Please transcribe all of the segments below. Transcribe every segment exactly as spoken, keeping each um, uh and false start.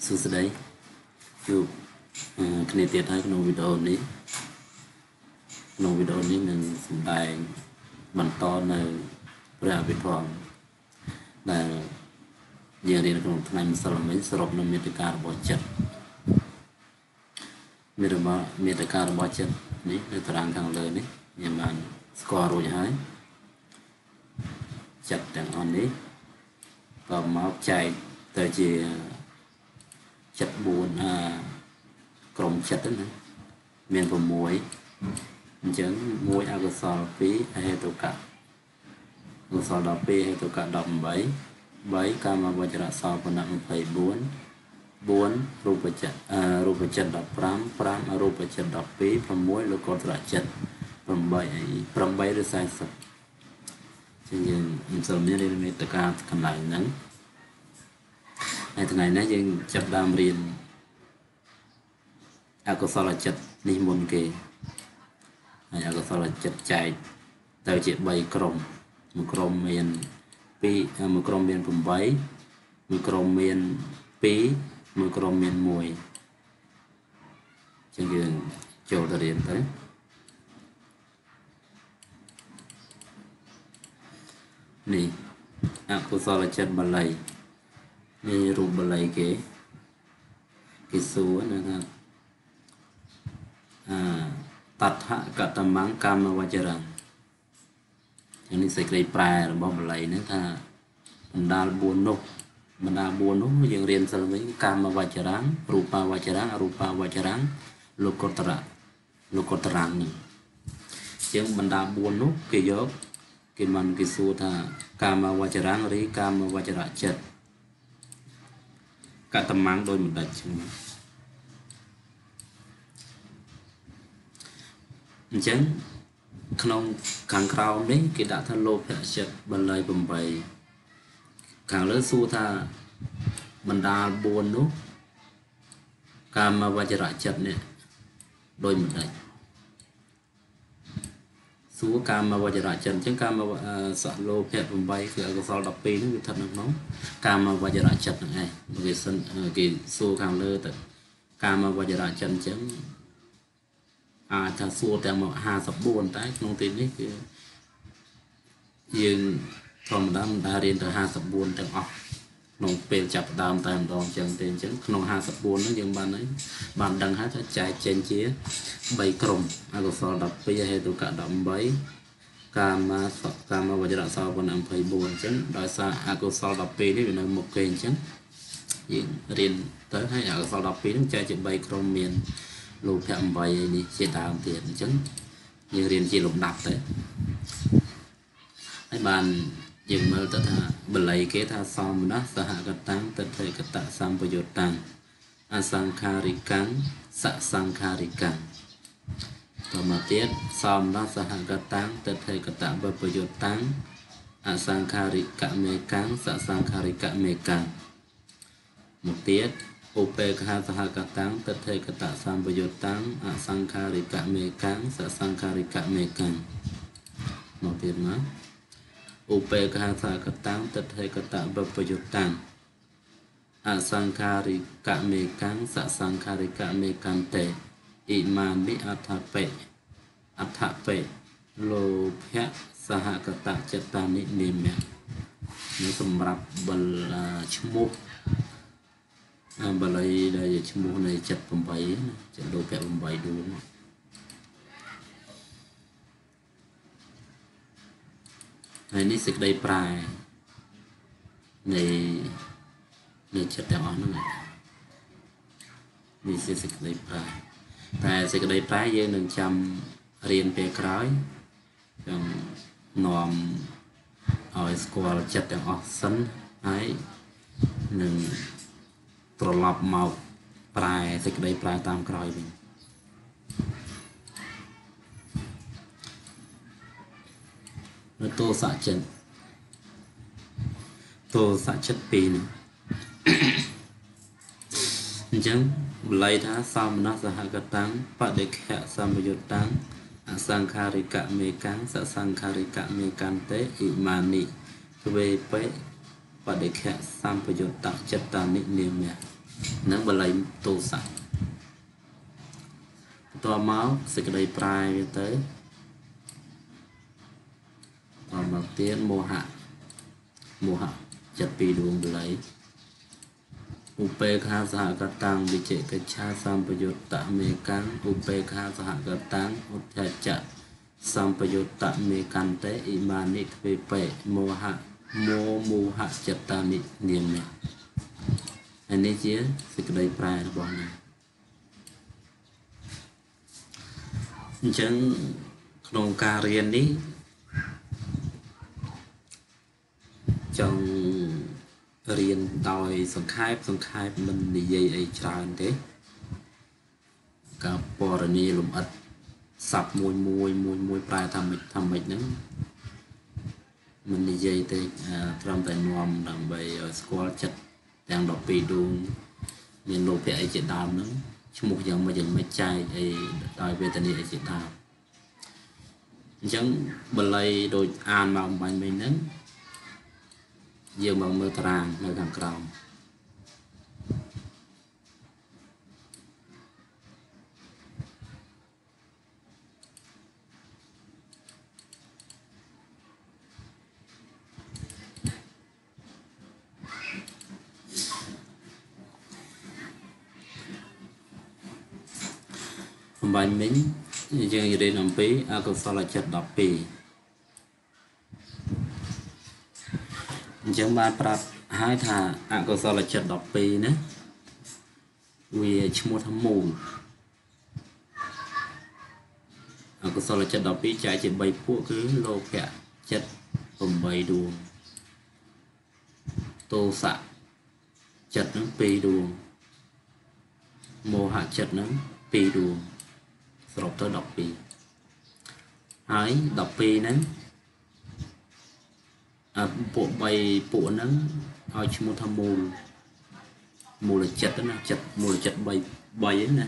Số sẽ đấy chụp cái tiết hay cái video này nó video này mình bài bản to này ra về phòng là giờ đi trong năm sau là mấy sọp nó miệt cà bỏ chân miệt mà miệt cà bỏ chân đấy để tàng thằng lời đấy nhà bạn score rồi hái chặt đằng on đấy còn máu chạy tới chỉ chặt buồn à còng chặt đấy miền vùng muối chấn muối ao sò phí hay tàu cá ao sò đỏ phí hay tàu cá đậm bấy bấy cam mà bây giờ là sò còn nặng phải bốn bốn rùa chật à rùa chật đỏ pram pram à rùa chật đỏ phí phần muối là còn là chật phần bảy phần bảy là sai sập cho nên mình sớm như lên tàu cá cầm lại nắng ngày thứ này nãy giờ chặt đam riền ao sò là chật đi môn kề ở cơ sở là chặt chạy tàu chạy bay crom một crom miền pi một crom miền vùng bảy một crom miền pi một crom miền mùi trên đường chiều thời điểm tới nè ở cơ sở là chặt bẩn lầy nè rùa bẩn lầy kế cái số này à tắt hạ cả tầm máng cam mà vay rằng, cho nên sẽ gây prai rồi bom lại nữa tha, mình đa buồn nô, mình đa buồn nô, bây giờ riêng sang với cam mà vay rằng, rupa vay rằng, rupa vay rằng, lokotara, lokotara này, chứ mình đa buồn nô cái gió, cái màn cái xu tha, cam mà vay rằng, rồi cam mà vay rằng chết, cả tầm máng đôi mình đặt chung. Chẳng không càng cao đấy cái đã thằng lô phải chặt bàn lề bầm bầy càng lớn su tha bàn đà buồn nốt cam mà vay trả chặt nè đôi một đấy su cam mà vay trả chặt chứ cam mà sợ lô phải bầm bầy cái sau đập pin nó bị thật nóng nóng cam mà vay trả chặt này cái sân cái su càng lớn từ cam mà vay trả chặt chứ à thà xuaแต่หมอหาสับบุญได้น้องตีนี่คือยิงทอมดำดาเรียนแต่หาสับบุญแต่ออกน้องเป็นจับดามแต่ดองจังเต็มจังน้องหาสับบุญนั่นยังบ้านนั้นบ้านดังหาจะใจเจนเจี๊ยใบกลมอาตุสอดับไปให้ตุกะดำใบกามาสับกามาวจระสาวคนอันไพบุญจังดอยซาอาตุสอดับไปนี่เป็นหนึ่งหมกเกณฑ์จังยิงเรียนแต่ให้อาตุสอดับไปต้องใจจะใบกลมเมียนlục thảm vậy đi chế tạo tiền chứng như riêng chỉ lục đập đấy cái bàn dừng mơ tật hạ bẩn lấy kế tha xong đó sợ hạ cật tăng tật thể cật tạ sam bồ tăng asang kari cắn sạ sang kari cắn còn mà tiết xong đó sợ hạ cật tăng tật thể cật tạ bồ bồ tăng asang kari cạn mê cắn sạ sang kari cạn mê cắn một tiết Upekha Sahakatang Tathekata Sambayotang Asangkarika Mekang Sasangkarika Mekang Một tiếng nữa Upekha Sahakatang Tathekata Bapayotang Asangkarika Mekang Sasangkarika Mekang Te Iman Bi Athape Athape Lopya Sahakata Chetani Nime Nó xâm rập bằng chung mục bà lấy đây chữ mũ này chặt bầm bấy chặt đồ kẹo bầm bấy đúng này ní xịt đây prai này này chặt đào nó này ní xịt đây prai prai xịt đây prai với một trăm riên pe cõi nòm ở school chặt đào sắn ấy một ตรวจลบมาปลายสิกได้ปลายตามกลอยไป นี่ ตัวสะเจ็ด ตัวสะเจ็ดปีหนึ่ง จังไลท้าสามนัสสหกตังปะเดกะสัมปยุตตัง อสังคาริกะเมกัง สสังคาริกะเมกันเต อิมานิ เวเป ปฏิเขตสัมปยุตตะจัตตานิเนียมะ nắng bờ lầy tô sạch tòa máu sẽ đầy prai tới còn đầu tiên mùa hạ mùa hạ chặt pì đường bờ lầy upekha sah cát tăng bị chế cái cha sam payota mê can upekha sah cát tăng uthya chặt sam payota mê can tế imani thề pệ mùa hạ mùa mùa hạ chặt ta niệm niệm anh ấy chia sẽ đầy prai là bọn này chấn trong ca riêng đi trong riêng đòi song khai song khai mình đi dây ai tràn thế cả bờ này lùm ắt sập mùi mùi mùi mùi prai tham mịch tham mịch nữa mình đi dây thế trong tài nòm đằng bầy squat chặt đang đọc bì đun miền lục địa chuyện đàm nữa chứ một giờ mà dành mấy chai thì đòi về tận địa chuyện đàm chẳng bên đây đôi an mà ông bạn mình đến giờ mà mưa tràn mưa càng cầu bài mình riêng đến năm pí à còn sau là chặt đọc pí chẳng bàn prap hai thà à còn sau là chặt đọc pí nữa vì một thằng mù à còn sau là chặt đọc pí chạy chỉ bảy phụ cứ lô kẹt chặt cùng bảy đuông tô sạ chặt nước pí đuông mồ hạ chặt nước pí đuông rồi tới đọc pì, ấy đọc pì nắng, à, bộ bày bộ nắng, ao chim tham mù, mù là chật đó nè, chật mù là chật bày bày nè,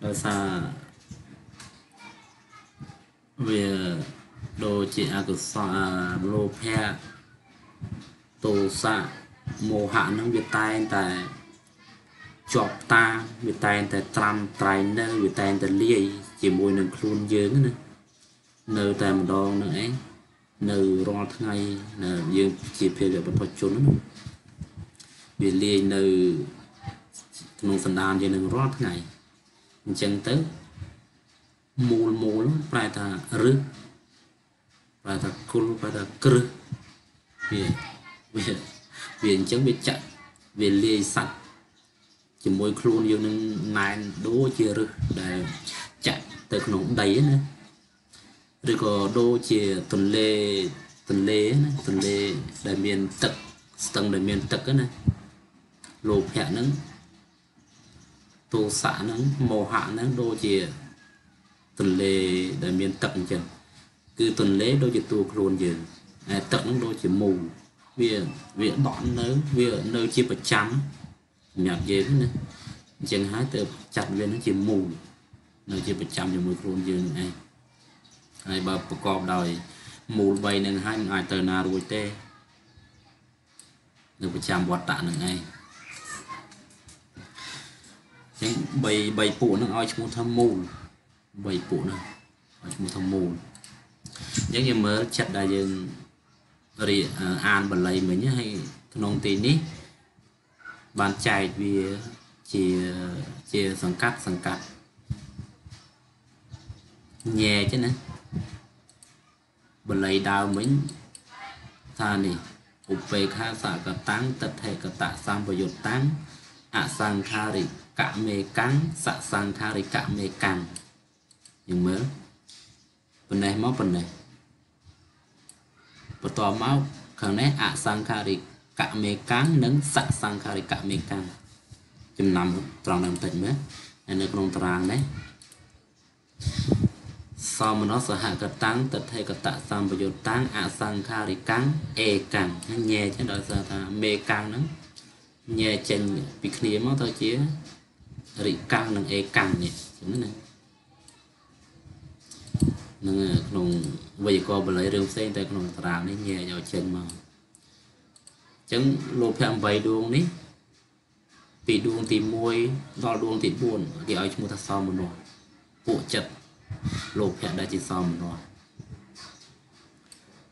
đó xa về đồ chị à cứ xa lô phe, tô xa mồ hạ nắng việt tai tại chọc ta bị tay ta trăm tay nơi bị tay ta lia chỉ mùi nằm khuôn dưỡng nữa nơi ta một đòn nữa ấy nơi ro tháng ngày là dương chỉ phê về bật trốn nữa bị lia nơi nông sản đàn cho nên ro tháng ngày chân tới mù mù lắm phải ta rứ phải ta côn phải ta cưa vì vì vì chẳng biết chạy vì lia sạch chỉ môi khuôn dương nên nài đô chìa rực để chạy tới nó đầy nữa rồi có đô chìa tuần lê tuần lê tuần lê đại miền tật tầng đại miền tật này lộp hẹ nắng tô xạ nắng màu hạ nắng đô chìa tuần lê đại miền tật chừng cứ tuần lê đô chìa tu khuôn dương tật nắng đô chìa mù vì vì bọn nớ vì nơi chìa bật trắng nhạc dễ nữa chẳng hái từ chặt viên nó chỉ mù nó chỉ phải chạm vào mùi khuôn dương này ai bà con đời mù bay nên hai ngày từ nào rồi tê được phải chạm bọt tạ nữa này chẳng bày bày phụ nó oi chúng thâm mù bày phụ nó oi chúng thâm mù những cái mớ chặt đại dương rồi an bẩn lấy mình nhá hay nông tin đi bàn chạy vì chỉ chỉ sẵn cắt sẵn cắt nhẹ chứ nè bật lấy đào mình tha nè ụp về kha xả cả táng tật thể cả tạ sang và dột táng ạ sang kha rì cả mê cắn xả sang kha rì cả mê cắn nhưng mới bên này máu bên này bật tòa máu khẳng nét ạ sang kha rì cả mê cán nấn sẵn sàng khai cả mê cán chừng nằm tròn nằm tỉnh mới nên nó không tròn đấy sau mà nó sẽ hạ cả tán tật hay cả tạ sang bao nhiêu tán ạ sang khai cán e cán nó nhẹ chứ đó giờ ta mê cán nó nhẹ chân bị khía máu thôi chứ rị cán nâng e cán nhỉ chúng này nên không bây giờ coi bà lấy rêu xe ta không tròn đấy nhẹ vào chân mà chẳng lộp hẹn vầy đường đi Bị đuông tí muối, do đuông tí buồn, thì ấy chúng ta xong một nồi. Bộ chật, lộp hẹn đã chỉ xong một nồi.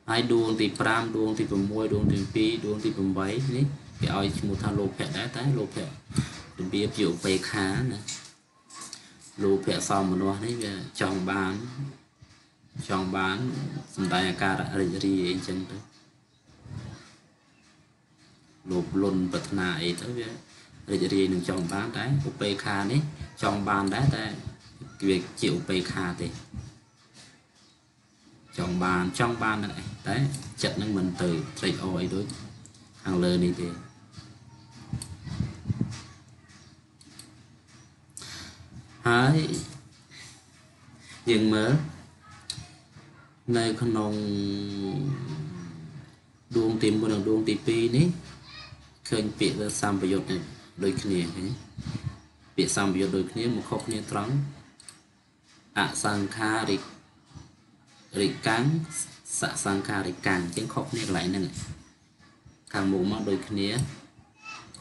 Ai đuông tí pram, đuông tí bầm muối, đuông tí phí, đuông tí bầm váy, thì ấy chúng ta lộp hẹn đã tới, lộp hẹn. Đừng biết dụ về khá nữa. Lộp hẹn xong một nồi, chồng bán, chồng bán, chúng ta cả đã rình rì ấy chân đó. Lộp lồn vật nà ấy tới vậy. Để rì nâng chồng bán đấy, ôpê khá này, chồng bán đấy ta việc chịu ôpê khá thì chồng bán, chồng bán đấy, đấy, chật nâng mình từ trầy ôi đối hàng lơ này thì hãy dừng mớ nơi con nông đuông tìm của nông đuông tìm pi này khơi bị ra xăm vào dột này đôi kia bị xăm vào đôi kia một khóc như trắng ạ sang kha rịch rịch cáng xạ sang kha rịch càng tiếng khóc như lại này càng mù mắt đôi kia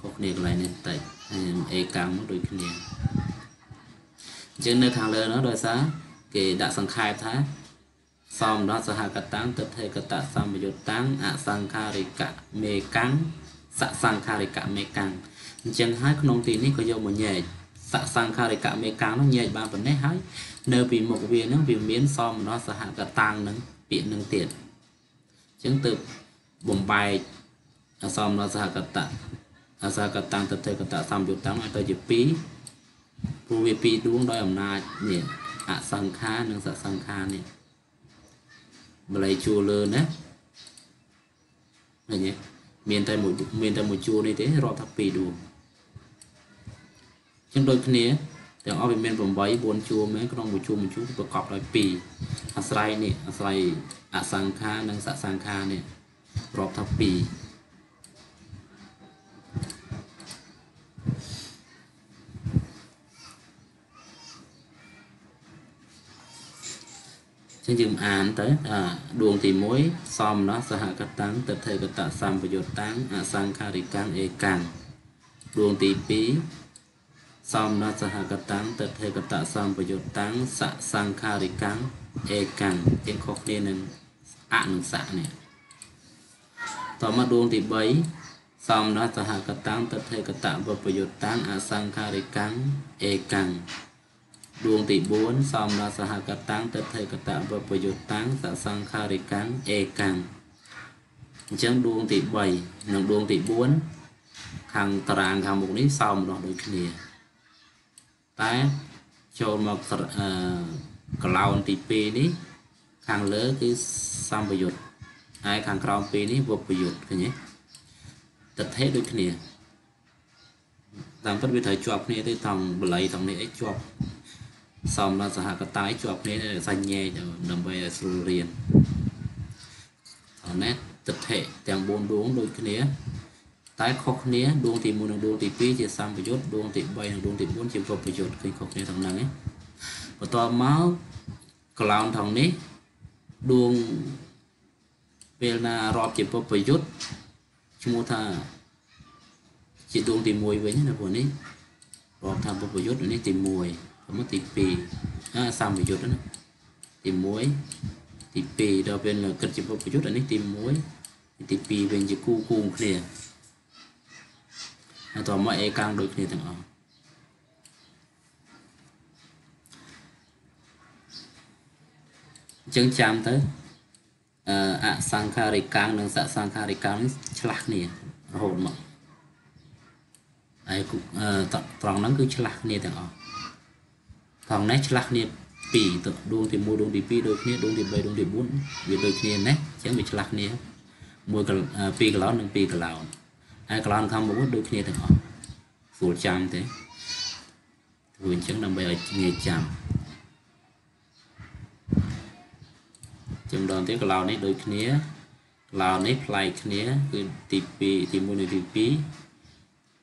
khóc như lại này tại em càng mắt đôi kia trên nơi thằng lơ nó đòi xá kể đã sang khai thái xong đó sẽ hạ cả táng tập thể cả tạ xăm vào dột táng ạ sang kha rịch cả mê cáng xạ sang kha rịch cả mê càng chân hai con tí này có dấu một nhẹ sạ sang kha để cả mấy cá nó nhẹ ba vấn đề hai nơi vì một viên nó vì miếng xòm nó sẽ hạ cả tăng nâng biển nâng tiền chứng từ bùng bài xòm nó sẽ hạ cả tạ nó sẽ hạ cả tăng tập thể cả tạ xăm biểu tăng nó tới dịp phí vô vi phí đúng đôi ẩm na nhẹ ạ sang kha nâng sạ sang kha này và lấy chua lơ nế này nhé miền tây một miền tây một chua này thế rồi thắp phí đủ chúng đôi kia tiếng ở bên miền vùng bảy buồn chua mấy con một chua một chút bọc cọp lại pì asai nè asai asang kha năng sạ sang kha nè rọp thập pì trên dừng án tới à đuông thì mối xòm nó sẽ hạ cắt táng tập thể cắt tạ xăm và dột táng asang kha thì càng e càng đuông thì pí xong nó sẽ hạ cắt táng tật hay cắt tạ xong và dột táng xạ sang kha rì cáng e càng trên khóc nên nên ạ nâng xạ này tỏ mắt đuông thì bấy xong nó sẽ hạ cắt táng tật hay cắt tạ vật và dột táng ạ sang kha rì cáng e càng đuông thì bốn xong nó sẽ hạ cắt táng tật hay cắt tạ vật và dột táng xạ sang kha rì cáng e càng chẳng đuông thì bảy nâng đuông thì bốn hàng tràng hàng một nít xong đó đôi kia ta cho một clown thì pin đi hàng lỡ cái xăm bự ai hàng clown pin đi vượt bự thế nhé tập thế đôi kia làm phân biệt thời chuột này thì thằng lấy thằng này chuột xong là hạ cái tái chuột này là xanh nhẹ đầm bề sườn riền nét tập thể đang buồn đuống đôi kia tái khóc nía đuông thì một đuông thì pi chia xăm với chốt đuông thì bay đuông thì bốn chia vợ với chốt khi khóc nía thằng này ấy và to máu clown thằng ní đuông về là rọp chia vợ với chốt chúng ta chỉ đuông thì mùi với nhá bọn ní rọp thằng vợ với chốt này thì mùi không mất thì pi à xăm với chốt đó thì muối thì pi đó bên là cần chia vợ với chốt này thì muối thì pi bên chỉ cu cu kia tỏ mọi ai càng đôi khi thằng đó chứng chạm tới ạ sang kha rì càng nâng sạ sang kha rì càng chlak nè hồn mộng ai cũng tròn nắng cứ chlak nè thằng đó thằng này chlak nè pì tự đuông thì mua đuông thì pi đôi khi đuông thì bay đuông thì bốn vì đôi khi nè chẳng bị chlak nè mua cái pi cái lão nâng pi cái lão ai còn không muốn đôi khi thằng họ phụ chăm thế vườn trứng nằm bây ở nghề chăm chăm đòn thế còn lào này đôi khi lào này play khi cứ tì pì tì môi này tì pì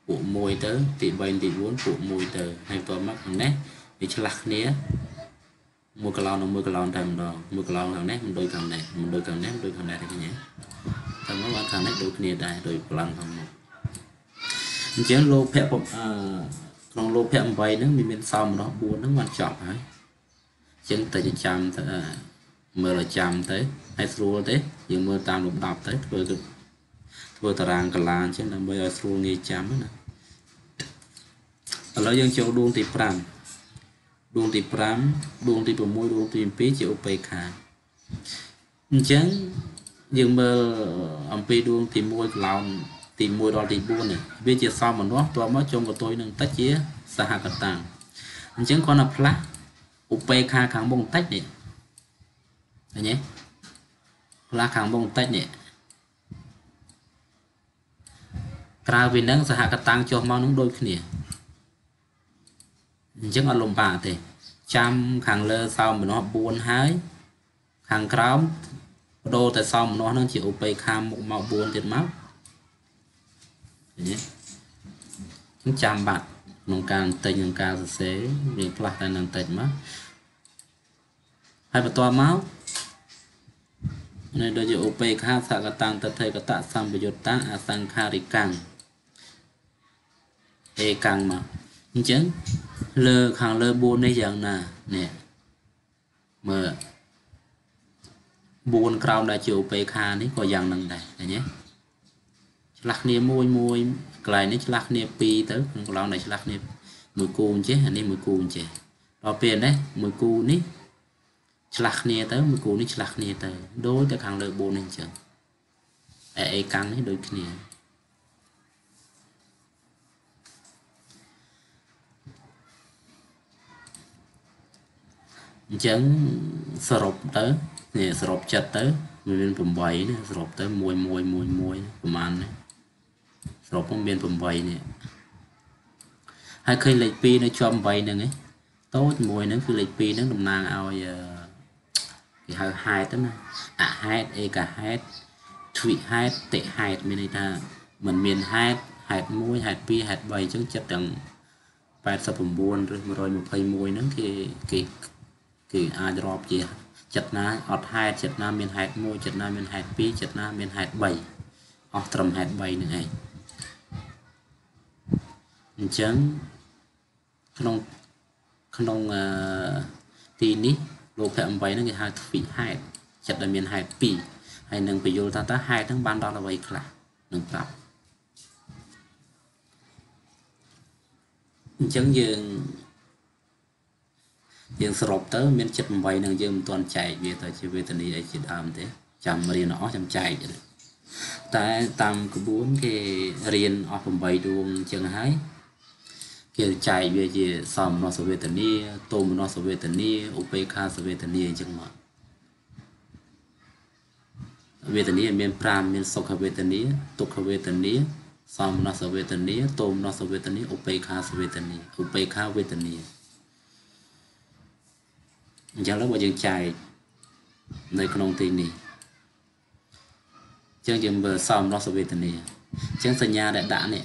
bộ môi tớ tì bay tì bốn bộ môi tớ hay vào mắt thằng nét bị chặt khi mua cái lào nó mua cái lào thằng đó mua cái lào thằng nét mình đôi thằng này mình đôi thằng nét đôi thằng này thì nhé thằng nó thằng nét đôi khi đại đôi lần thằng chén lô phép còn lô phép bảy nữa mình bên sau nó buồn nó quan trọng đấy chén tới chạm mưa là chạm tới hay xua tới nhưng mưa tam lục đạp tới vừa được vừa tờ ràng cả làng chứ là bây giờ xua nghe chạm nữa là lấy dân châu đuông thì pram đuông thì pram đuông thì bầm môi đuông thì pí chịu bày khả chén nhưng mà ông pí đuông thì môi lòng thì mùi đó thì buồn này bây giờ sau mà nó tôi mới trông của tôi nên tách chia xa hạt tàng chứng con là flat up kha kháng bông tách này nhé là kháng bông tách này ra vì nắng xa hạt tàng cho mau nóng đôi kia chứng là lồng bà thì trăm kháng lơ sau mà nó buồn hái kháng khám đô tại sao mà nó nó chịu up kha một màu buồn thiệt máu chạm bạc nông can tây nông ca xế để phát ra nông tây má hai bà toa máu này đôi chữ opê kha sạ cả tàng tật thầy cả tạ sam bồ tát a sang kha ri càng e càng mà chứng lơ khang lơ buồn đây dạng nà nè mà buồn cào đại chữ opê kha này có dạng nâng này này nhé lạc niệm môi môi cái này lạc niệm pi tới lòng này lạc niệm mùi cùn chứ anh em mùi cùn chứ đó tiền đấy mùi cùn ní lạc niệm tới mùi cùn ní lạc niệm tới đối tới hàng lợi bốn anh chừng ai căng đấy đôi kia chấn sập tới nè sập chặt tới mình bên bảy này sập tới mùi mùi mùi mùi của man rồi phong biên phẩm vầy này hai khi lệch pi nó cho vầy này tốt mùi nó cứ lệch pi nó đồng nàng ao thì hai hai tấm à hai e cả hai thủy hai tệ hai mình này ta mình miền hai hai môi hai pi hai vầy chứ chất rằng bài sập phẩm buồn rồi rồi một cây môi nó thì thì thì ai drop gì chất na ọt hai chất na miền hai môi chất na miền hai pi chất na miền hai vầy ọt trầm hai vầy này chấn không không tin đi lô phạm vay nó người hai thủy hai chặt là miền hai pì hay nâng phải vô ta ta hai tháng ban đó là vậy cả nâng tập chấn dương dương sập tới miền chặt vay nâng dương toàn chạy về tới chỉ về tới đi để chỉ làm thế chậm mà đi nó chậm chạy vậy tại tam có bốn cái riêng ở phòng vay đường trường hái kia chạy về gì sầm nó sờ về tận đi tôm nó sờ về tận đi opk sờ về tận đi chẳng mà về tận đi miền pram miền sọc về tận đi tục về tận đi sầm nó sờ về tận đi tôm nó sờ về tận đi opk sờ về tận đi opk về tận đi chẳng lẽ bây giờ chạy nơi con tin đi chẳng chừng bờ sầm nó sờ về tận đi chẳng sờ nhà đại đã nè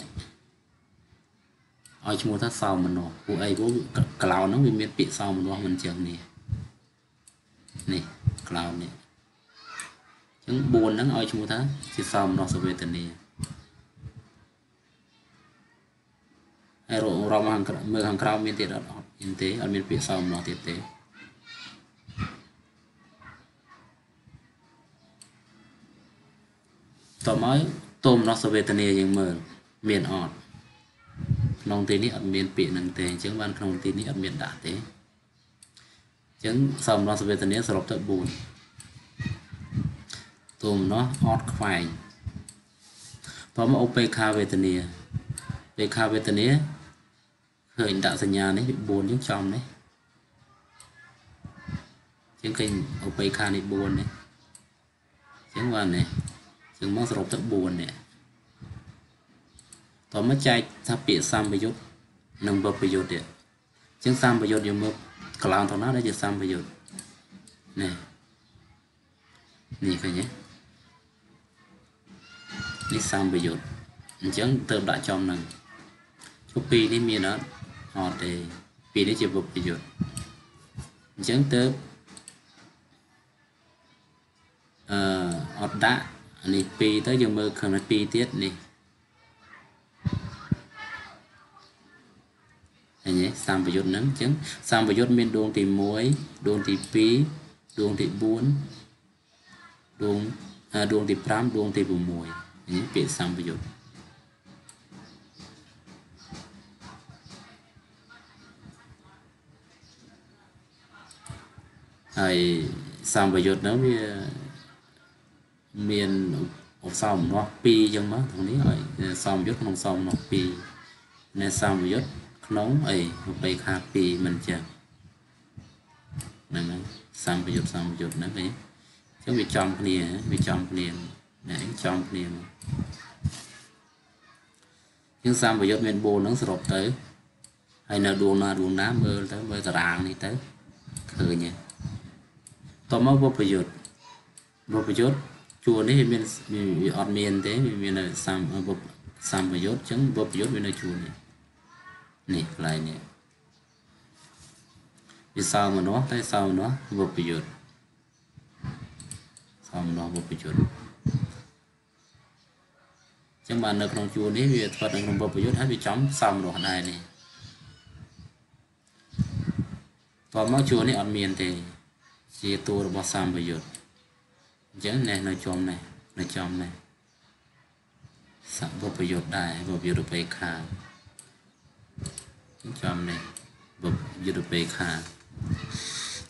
ai mua thắt sau mình nó, vụ ấy vụ cào nó bị miết bị sau mình nó mình chừng này, này cào này, những buồn nó ai mua thắt thì sau mình nó sẽ về tận này, ai rồi rau mà hàng mưa hàng cào miết tết đó, miết tết ăn miết bị sau mình nó tết tết, tao mới tôm nó sẽ về tận này nhưng mờ miền ọt nông tin đi ẩm miền biển nông tin chứng ban nông tin đi ẩm miền đà thế chứng sầm nó về tận sập tới bùn tôm nó hot khoai tôm mà opk về tận này opk về tận này khởi đạo sân nhà đấy bị buồn chứng chồng đấy chứng kênh opk này buồn đấy chứng ban này chứng mong sập tới buồn này tỏ mất chạy tháp bị sam bây giờ nâng bậc bây giờ đấy chứng sam bây giờ nhiều mực cạn thằng nó đã chỉ sam bây giờ này này cái nhé đi sam bây giờ chứng từ đã chọn nâng chụp pi đi miền đó họ thì pi để chụp bậc bây giờ chứng từ ọt đã này pi tới giờ mực còn là pi tiết này Sam bờ yết nắng chứ Sam bờ yết miền đồn thì muối đồn thì pí đồn thì bún đồn đồn thì pram đồn thì bùn muối những biển Sam bờ yết ai Sam bờ yết nó miền một sông nó pi trong đó thằng ní rồi sông yết không sông nó pi nên sông yết nóng ấy một đầy khá pi mình chờ nên sông yết sông yết nó đấy chứ bị chọn liền bị chọn liền để chọn liền nhưng sông yết miền bồ nó sập tới hay là đuông là đuông đá mưa tới mưa rạng đi tới khử nhỉ tôm máu vô yết vô yết chùa đấy miền miền ở miền thế miền là sam bộc sam bộc yết trứng bộc yết miền là chùa này này lại này vì sao mà nó tại sao nó bộc yết sao nó bộc yết chẳng mà nợ trong chùa đấy vì phật nợ bộc yết hay bị chấm sam rồi này này còn máu chùa này ở miền thế chỉ tu là bộc sam bộc yết chứ này nó chôm này nó chôm này sẵn vô bờ yết đại vô bờ yết bầy khà chôm này vô bờ yết bầy khà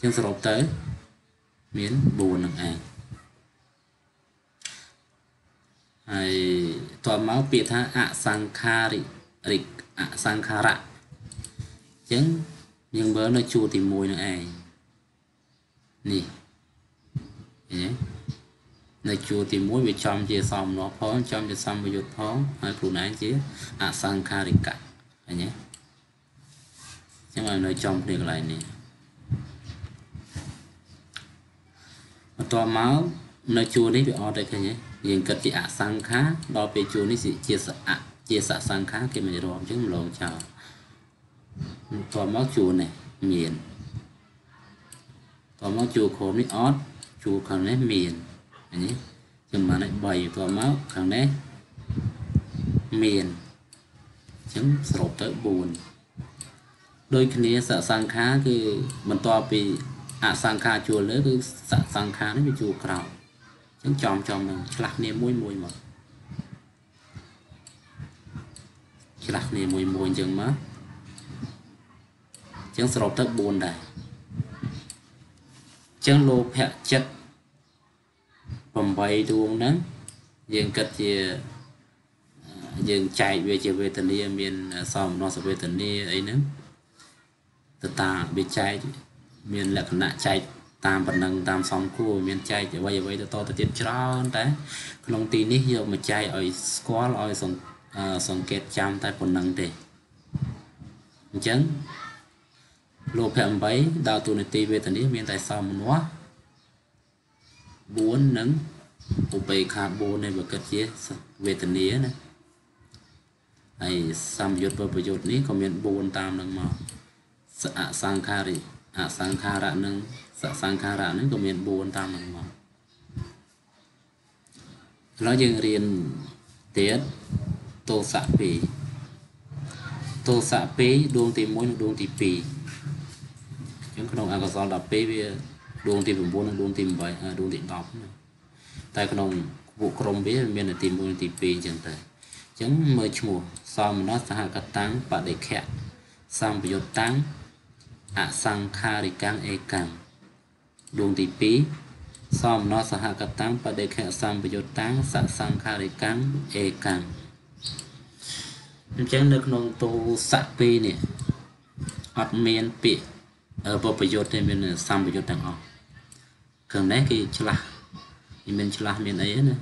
nhưng sau đó tới miếng bùn nặng ảnh ai tòa máu biệt tha ạ sang kha rị rị ạ sang kha rạ chứ nhưng bớ nó chua thì mùi nặng ảnh nì nhé này chùa thì muối bị chom chia xong nó phóng chom chia xong bị dột phóng hai phụ nãy chứ à sang kha định cạnh nhé nhưng mà nói chom thì lại này to máu nơi chùa đấy bị o đây thế nhé nhìn cật thì à sang khá đo về chùa đấy gì chia sẻ à, chia sẻ sang khá kia mình rồi chứ một lần chào to máu chùa này miền to máu chùa khổ đấy ót chùa khăn đấy miền nhé, nhưng mà lại bày vào máu khăn đấy miền chấm sột tới buồn đôi khi sợ sang khá cứ mình to bị à sang khá chùa lớn cứ sợ sang khá nó bị chùa cào chấm chòm chòm mình lạc nè môi môi mà lạc nè môi môi chừng má chấm sột tới buồn đây chấm lô hẹ chất bầm bay đuông nắng dừng cất về dừng chạy về chiều về tận đi miền sông nó sẽ về tận đi ấy nữa từ ta bị chạy miền là cái nạn chạy tam vận năng tam sông khu miền chạy chỉ vậy vậy từ to từ tiết tròn đấy lòng tin đấy nhiều mà chạy ở squat ở sông sông kẹt chạm tại vận năng để chấn lô phèm bay đào tu này ti về tận đi miền tại sông nó bốn nắng một bầy khá bố này và cất chế về tình nghĩa này này xăm dột vào bởi dột ní có miễn bốn tam nâng màu sạ sang khá rị ạ sang khá rạ nâng sạ sang khá rạ nâng có miễn bốn tam nâng màu nó dừng riêng tiết tô sạ phí tô sạ phí đuông tìm mối đuông tìm phí chúng có đồng ạ có gió đọc phí vì đuông tìm bốn đuông tìm bảy đuông tìm đọc tại con ông vụ công biết miền là tìm bốn tìm pi chẳng tới chẳng mơ chùa sao mà nó sang cắt táng và để khẹt sang bị dột táng ạ sang kha để càng e càng đuông tìm pi sao mà nó sang cắt táng và để khẹt sang bị dột táng sạ sang kha để càng e càng chẳng được nông tu sạ pi nè ọt miền pi ở bộ bây giờ thì mình là sang bây giờ đang học cần đấy cái chả thì mình chả mình ấy nữa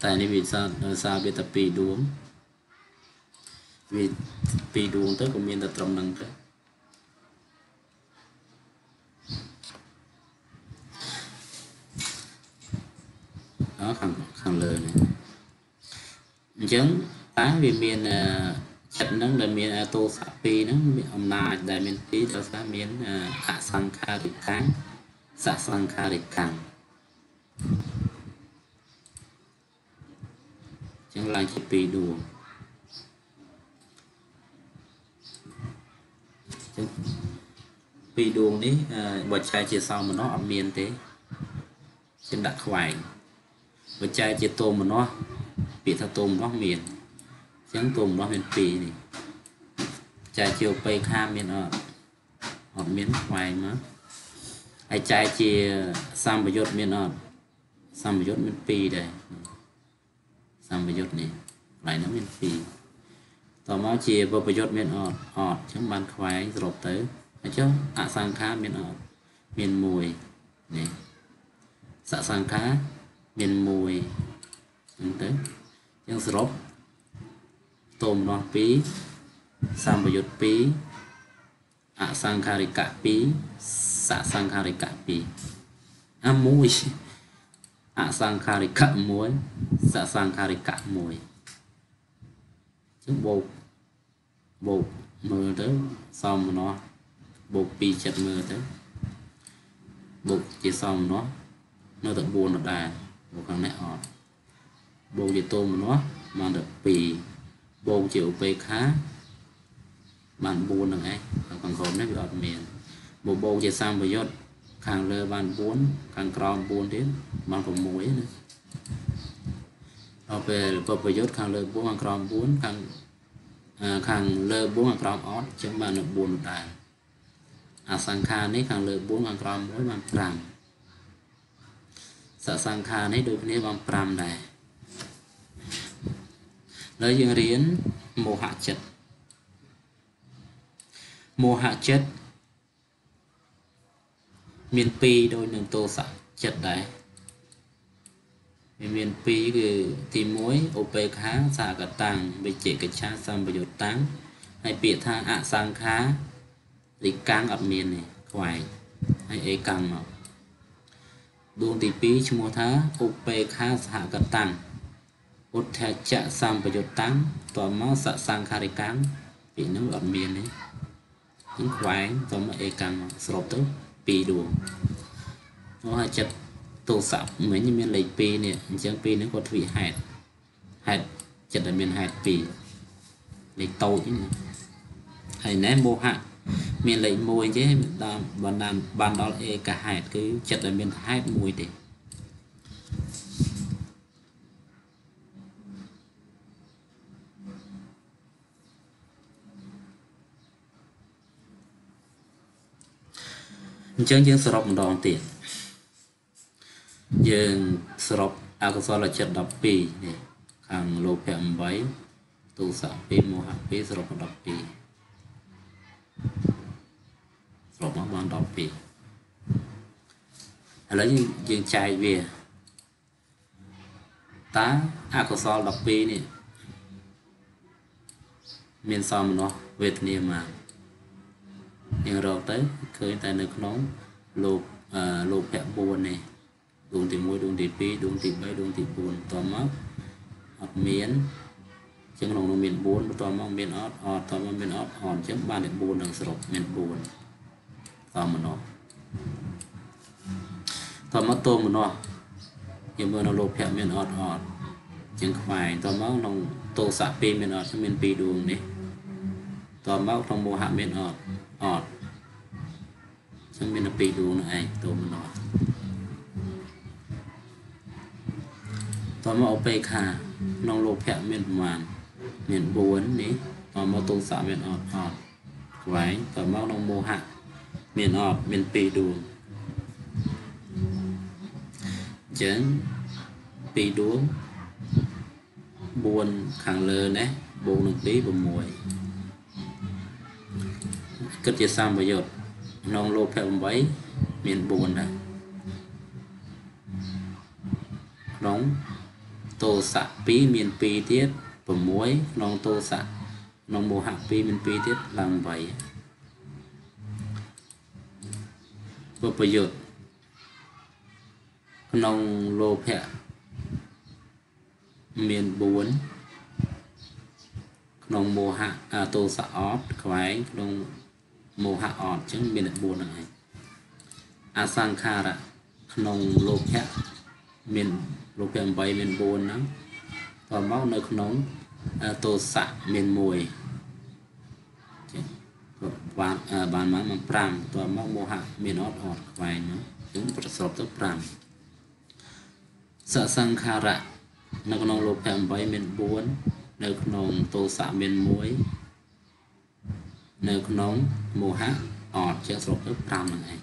tại nên vì sao sao biết tập pi đuông vì pi đuông tới của mình là trồng năng tới đó khẳng khẳng lời này chứng tá vì mình là chất nắng đầm miền tô sáp pi nắng miền âm na đầm miền tí đó sáp miền hạ sang kha rịt cang sạ sang kha rịt cang chẳng là chỉ pi đuông Vì đường đấy vật chai chia sau mà nó ẩm miền thế trên đặt hoài vật chai chia tôm mà nó bị thà tôm nó miền chén tôm nó miền pì này chai chiều pay kham miền ở ở miền hoài mà ai chai chia sam và dốt miền ở sam và dốt miền pì đây sam và dốt này lại nó miền pìต่อ มา chia บ่ประโยชน์មានអត់អត់ចឹងបានខ្វែង bộ mưa tới xong nó bộ pi chặt mưa tới bộ chỉ xong nó nó tự buồn ở đài bộ càng nét ọt bộ chỉ tôm nó mà được pi bộ chịu về khá bạn buồn được ngay còn còn nét ọt miền bộ bộ chỉ sang bây giờ càng lơ bạn buồn càng còn buồn đến bạn còn muối nữa ở về bộ bây giờ càng lơ buồn càng còn buồn càng khang lơ bốn ngàn gram ớt chẳng bàn được buồn đại à sang kha nấy khang lơ bốn ngàn gram mỗi bàn pram sợ sang kha nấy đôi nấy bàn pram này lấy riêng riêng mô hạ chất mô hạ chất miền pi đôi đường tô sạ chất đấy miền Pi cứ tìm mối opec khá xả cả tàng bị chỉ cả cha sang bị dột táng hay biệt tha ạ sang khá thì càng ở miền này hoài hay ấy càng màu buông thì Pi chim mùa thá opec khá xả cả tàng út theo cha sang bị dột táng tòa máu xả sang khá thì càng bị nó ở miền đấy những hoài tòa mà ấy càng màu sập tới Pi đuổi nó hay chật tổ sập mấy như miền lệ Pi này chẳng Pi nó có thủy hạt hạt chật ở miền hạt Pi lệ tàu chứ này ném mô hạt miền lệ môi chứ bàn đàn bàn đó là cả hạt cứ chật ở miền hạt môi để chẳng chẳng sập một đòn tiền dương sọp alcohol là chất độc pì này hàng lô phèm váy tu sạ pì mô hạt pì sọp độc pì sọp mắc ban độc pì lấy dương chai về tá alcohol độc pì này miền sông nó Việt Nam mà nhưng rồi tới khơi tại nước nóng lô lô phèm buồn này đường thì môi đường thì pi đường thì bay đường thì buồn tòa móc ọt miến chừng lòng nó miền buồn tòa móc miền ọt ọt tòa móc miền ọt ọt chấm ba miền buồn đường sập miền buồn tòa mà nó tòa móc tôm mà nó nhưng mà nó lột hẹ miền ọt ọt chừng khoai tòa móc lòng tô sạ pi miền ọt chấm miền pi đường đấy tòa móc lòng mùa hạ miền ọt ọt chấm miền pi đường này tôm mà nó tóm màu bê khà nông lô phẹo miền màn miền bốn đấy tóm màu tô sạ miền ọt ọt quái tóm màu nông mô hạ miền ọt miền pì đuông chén pì đuông buồn khẳng lơ nè buồn được tí buồn mùi cất chia sang bây giờ nông lô phẹo bấy miền buồn đấy nóng tô sạ pí miền Pi tiết và muối non tô sạ non mùa hạ Pi miền Pi tiết làm vậy và bây giờ non lô phẹ miền bốn non mùa hạ à, tô sạ ót khoái non mùa hạ ót chứ miền là buồn này à sang kha ra non lô phẹ miền lục em bay miền bốn lắm và máu nực nóng à, tô sạ miền mùi Bạn bạn mang pram tòa mong mô hạ miền ốt ọt vài nó đúng vật sọp tức pram sợ sang khá rạ nó có nông lộp hẹm với miền bốn nó có nông tô xạ miền muối nó có nông mô hạ ọt chết sọp tức pram này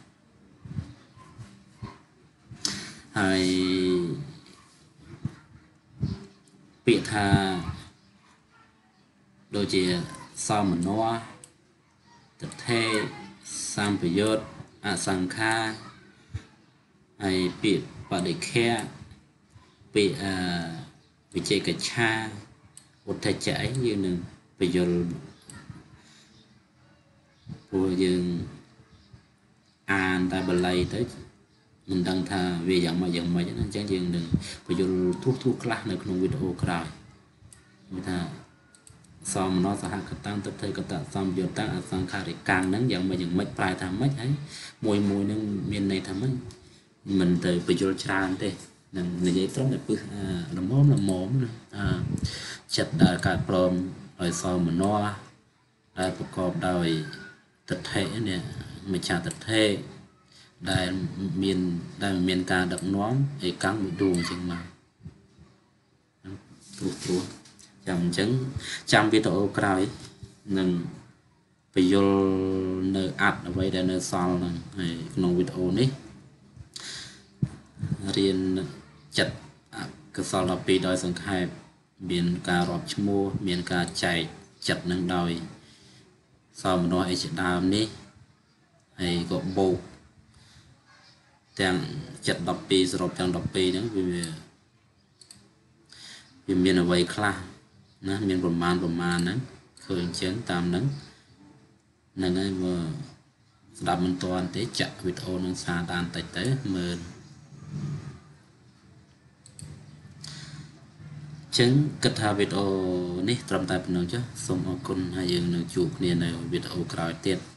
hay bị thà đôi chìa sao mà nó thực thế sam phải dốt à sang kha ai bị và để khe bị à bị chơi cả cha một thầy chảy như nè bây giờ bây giờ an ta bật lay tới mình đang thà về dạng mà dạng mà cho nên chẳng dừng đừng bây giờ thuốc thuốc class này không video cài người ta xong nó sẽ hạ cất tăng tập thể cất xong giờ ta sang khai càng nắng dạng mà dừng mấy vài tháng mấy ấy mùi mùi nâng miền này tháng mấy mình từ bây giờ tràn thế nè giấy trắng này bự là móm là móm chặt đài cài prom rồi xong mình no đài phục cọp đài tập thể nè mình trả tập thể đài miền đài miền cà đập nón để cắn một đùn chừng mà chăm chứng chăm video cài nâng bây giờ nơi ạt ở đây là sao này nông video này riêng chặt cơ sở là bị đòi sang khai miền cà rọp mua miền cà chạy chặt nâng đòi sao mà nói chuyện đàm này hay có bầu đang chặt đập bì rồi đang đập bì đó vì vì miền ở vậy kha nó miền bồn man bồn man đấy khởi chiến tam đấy này này vừa đạp mình toàn thế chặt vịt ô nó xa tan tạch tế mờ chứng kết hợp vịt ô này trầm tài bình thường chứ xong ở con hai dương nó chuột này này vịt ô cào tiệt